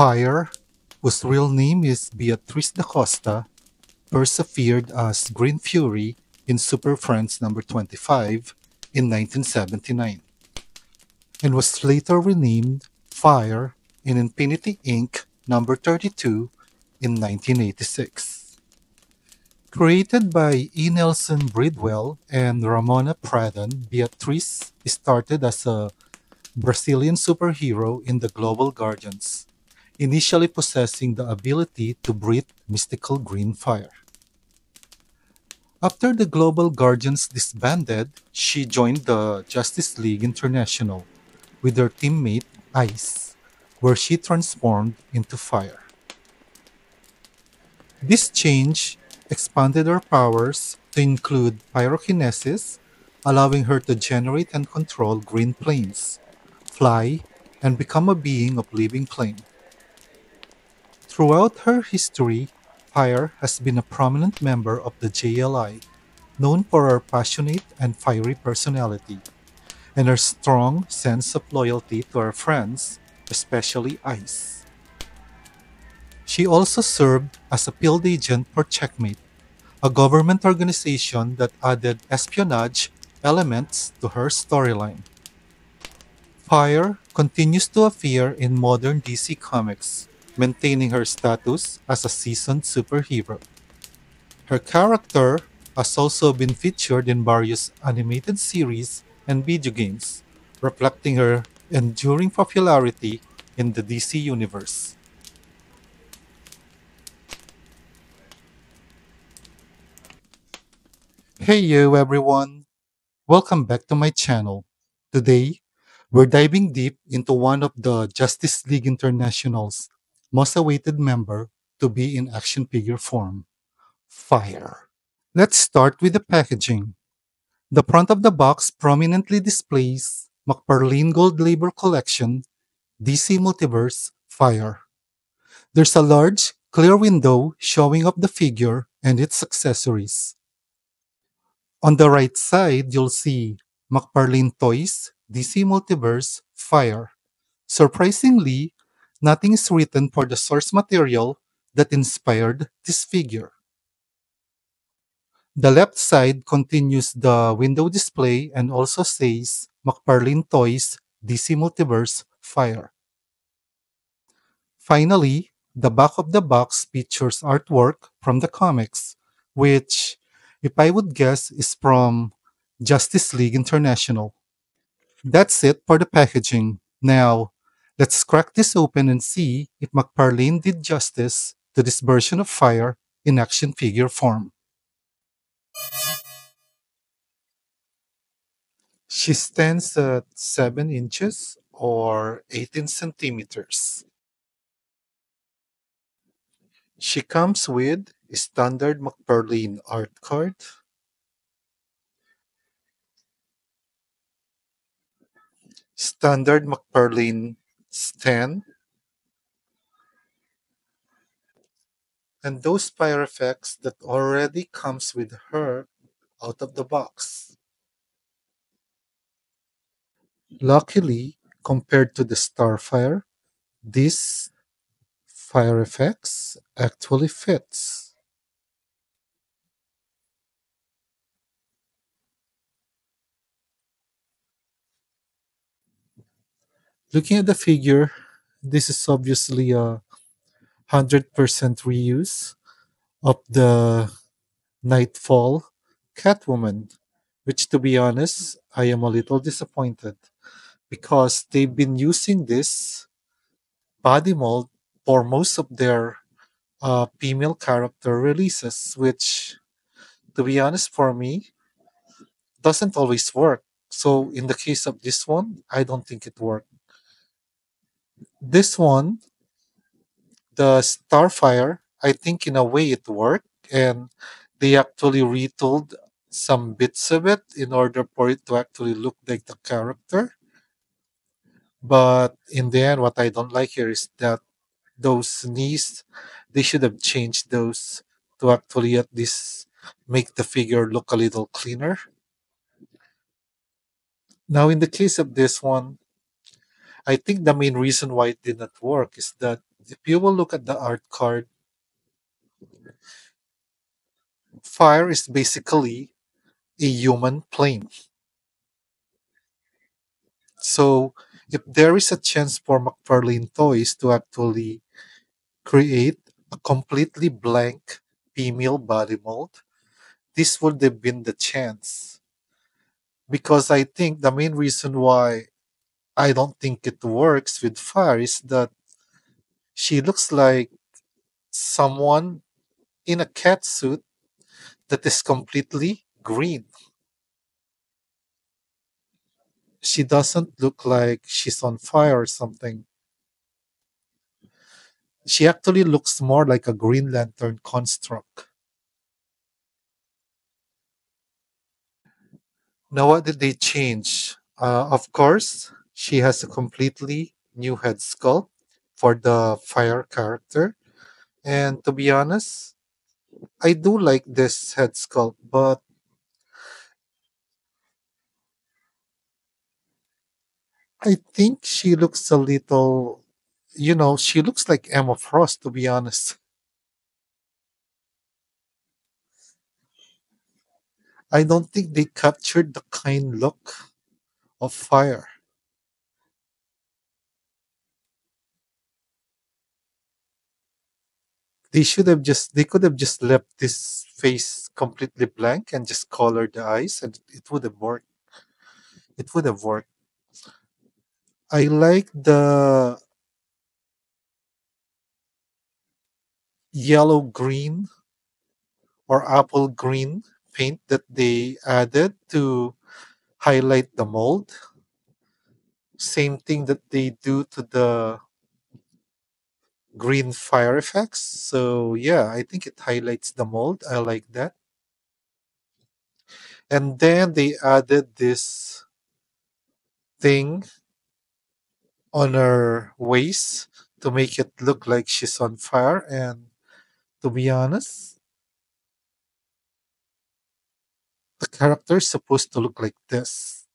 Fire, whose real name is Beatriz da Costa, persevered as Green Fury in Super Friends number 25 in 1979, and was later renamed Fire in Infinity Inc. number 32 in 1986. Created by E. Nelson Bridwell and Ramona Pradhan, Beatriz started as a Brazilian superhero in the Global Guardians, initially possessing the ability to breathe mystical green fire. After the Global Guardians disbanded, she joined the Justice League International with her teammate Ice, where she transformed into Fire. This change expanded her powers to include pyrokinesis, allowing her to generate and control green planes, fly, and become a being of living flame. Throughout her history, Fire has been a prominent member of the JLI, known for her passionate and fiery personality, and her strong sense of loyalty to her friends, especially Ice. She also served as a field agent for Checkmate, a government organization that added espionage elements to her storyline. Fire continues to appear in modern DC Comics, maintaining her status as a seasoned superhero. Her character has also been featured in various animated series and video games, reflecting her enduring popularity in the DC Universe. Hey you everyone! Welcome back to my channel. Today, we're diving deep into one of the Justice League International's most awaited member to be in action figure form, Fire. Let's start with the packaging. The front of the box prominently displays McFarlane Gold Label Collection, DC Multiverse, Fire. There's a large, clear window showing up the figure and its accessories. On the right side, you'll see McFarlane Toys, DC Multiverse, Fire. Surprisingly, nothing is written for the source material that inspired this figure. The left side continues the window display and also says McFarlane Toys, DC Multiverse, Fire. Finally, the back of the box features artwork from the comics, which, if I would guess, is from Justice League International. That's it for the packaging. Now, let's crack this open and see if McFarlane did justice to this version of Fire in action figure form. She stands at 7 inches or 18 centimeters. She comes with a standard McFarlane art card, standard McFarlane stand, and those fire effects that already comes with her out of the box. Luckily, compared to the Starfire, this fire effects actually fits. Looking at the figure, this is obviously a 100% reuse of the Nightfall Catwoman, which, to be honest, I am a little disappointed because they've been using this body mold for most of their female character releases, which, to be honest, for me, doesn't always work. So in the case of this one, I don't think it worked. This one, the Starfire, I think in a way it worked, and they actually retooled some bits of it in order for it to actually look like the character. But in the end, what I don't like here is that those knees, they should have changed those to actually at least make the figure look a little cleaner. Now, in the case of this one, I think the main reason why it did not work is that If you will look at the art card, Fire is basically a human plane. So if there is a chance for McFarlane Toys to actually create a completely blank female body mold, this would have been the chance. Because I think the main reason why I don't think it works with Fire is that she looks like someone in a cat suit that is completely green. She doesn't look like she's on fire or something. She actually looks more like a Green Lantern construct. Now, what did they change? Of course, she has a completely new head sculpt for the Fire character. And to be honest, I do like this head sculpt, but I think she looks a little, she looks like Emma Frost, to be honest. I don't think they captured the kind look of Fire. They could have just left this face completely blank and just colored the eyes, and it would have worked. It would have worked. I like the yellow green or apple green paint that they added to highlight the mold. Same thing that they do to the green Fire effects. So yeah, I think it highlights the mold. I like that. And then they added this thing on her waist to make it look like she's on fire. And to be honest, the character is supposed to look like this.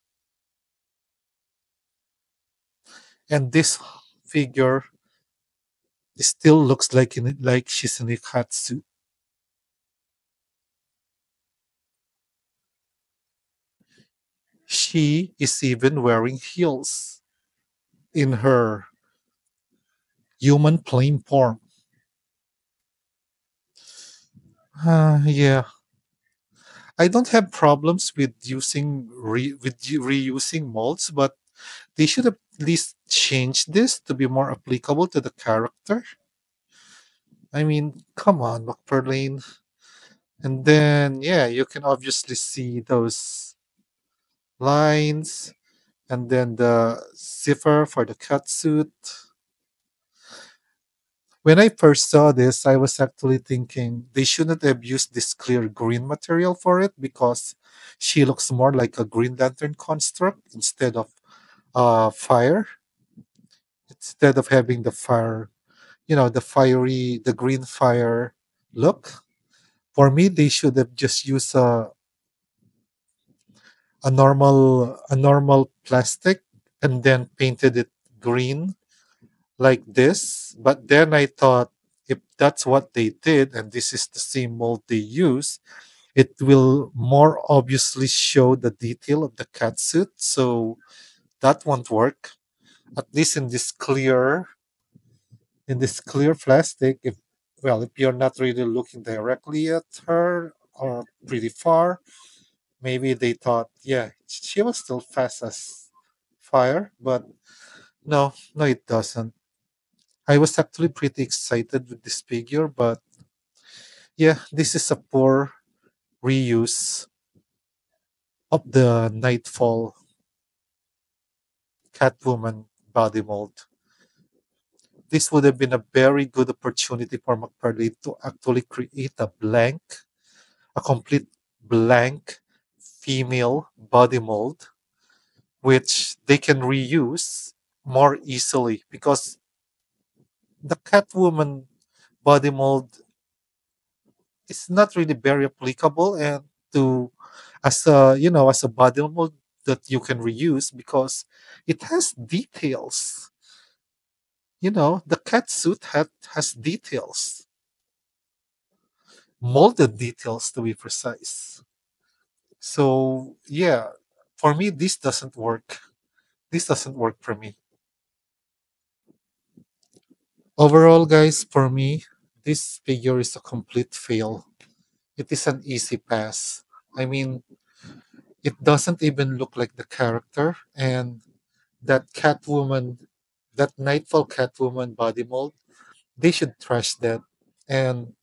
And this figure still looks like she's in a cat suit. She is even wearing heels in her human plane form. Yeah, I don't have problems with reusing molds, but they should at least change this to be more applicable to the character. I mean, come on, McFarlane. And then, yeah, you can obviously see those lines and then the zipper for the catsuit. When I first saw this, I was actually thinking they shouldn't have used this clear green material for it, because she looks more like a Green Lantern construct instead of Fire. Instead of having the fire, the green fire look. For me, they should have just used a normal plastic and then painted it green like this. But then I thought, if that's what they did and this is the same mold they use, it will more obviously show the detail of the catsuit, so that won't work. At least in this clear plastic, if you're not really looking directly at her or pretty far, maybe they thought, yeah, she was still fast as Fire, but no, it doesn't. I was actually pretty excited with this figure, but yeah, this is a poor reuse of the Nightfall Catwoman body mold. This would have been a very good opportunity for McFarlane to actually create a complete blank female body mold, which they can reuse more easily, because the Catwoman body mold is not really very applicable and as a body mold that you can reuse, because it has details. the catsuit hat has details, molded details to be precise. So yeah, for me this doesn't work. This doesn't work for me. Overall, guys, for me, this figure is a complete fail. It is an easy pass. I mean, it doesn't even look like the character, and that Catwoman, that Nightfall Catwoman body mold, they should trash that. And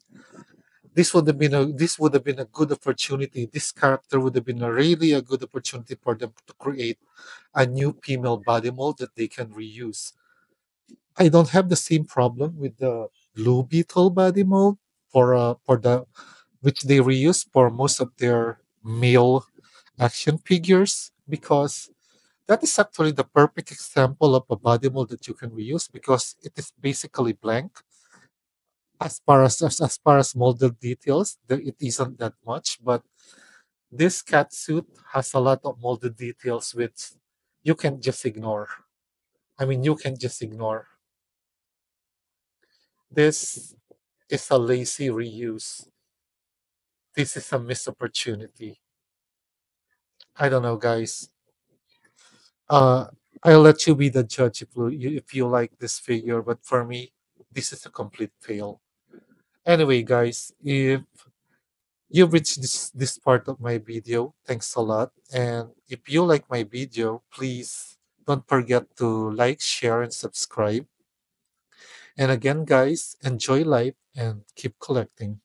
this would have been a good opportunity. This character would have been a really good opportunity for them to create a new female body mold that they can reuse. I don't have the same problem with the Blue Beetle body mold which they reuse for most of their male action figures, because that is actually the perfect example of a body mold that you can reuse, because it is basically blank. As far as molded details, it isn't that much, but this catsuit has a lot of molded details which you can just ignore. I mean, you can just ignore. This is a lazy reuse. This is a missed opportunity. I don't know, guys. I'll let you be the judge if you like this figure, but for me, this is a complete fail. Anyway, guys, if you've reached this part of my video, thanks a lot. And if you like my video, please don't forget to like, share, and subscribe. And again, guys, enjoy life and keep collecting.